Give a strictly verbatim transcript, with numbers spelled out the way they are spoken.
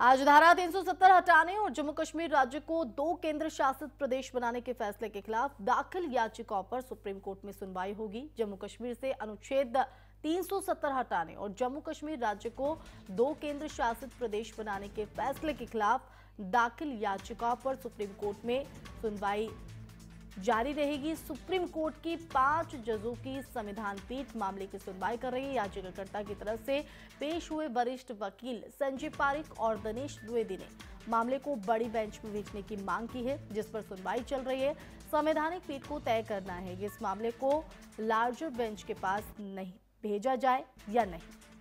आज धारा तीन सौ सत्तर हटाने और जम्मू कश्मीर राज्य को दो केंद्र शासित प्रदेश बनाने के फैसले के खिलाफ दाखिल याचिकाओं पर सुप्रीम कोर्ट में सुनवाई होगी। जम्मू कश्मीर से अनुच्छेद तीन सौ सत्तर हटाने और जम्मू कश्मीर राज्य को दो केंद्र शासित प्रदेश बनाने के फैसले के खिलाफ दाखिल याचिकाओं पर सुप्रीम कोर्ट में सुनवाई जारी रहेगी। सुप्रीम कोर्ट की पांच जजों की संविधान पीठ मामले की सुनवाई कर रही है। याचिकाकर्ता की तरफ से पेश हुए वरिष्ठ वकील संजीव पारीक और दिनेश द्विवेदी ने मामले को बड़ी बेंच में भेजने की मांग की है, जिस पर सुनवाई चल रही है। संवैधानिक पीठ को तय करना है कि इस मामले को लार्जर बेंच के पास नहीं भेजा जाए या नहीं।